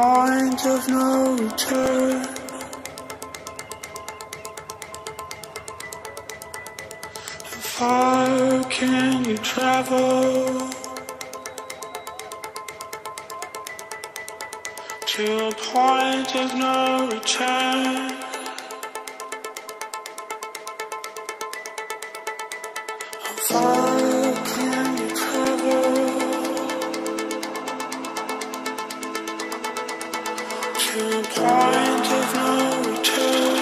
point of no return. How far can you travel to a point of no return? How far can you travel to a point of no return?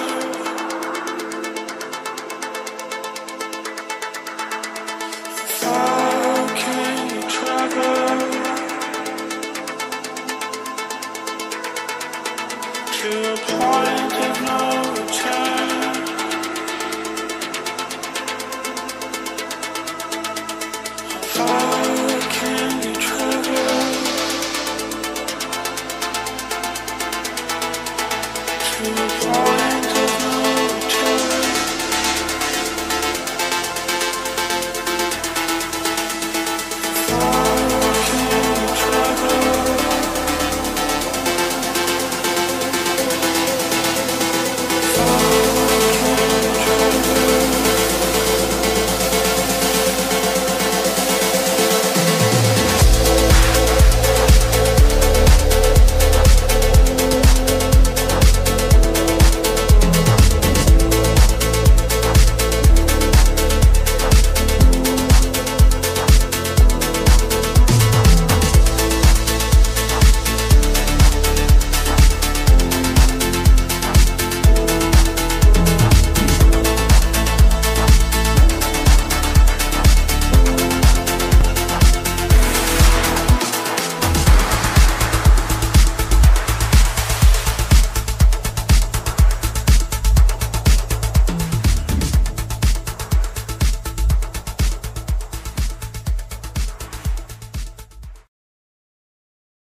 How far can you travel to a point?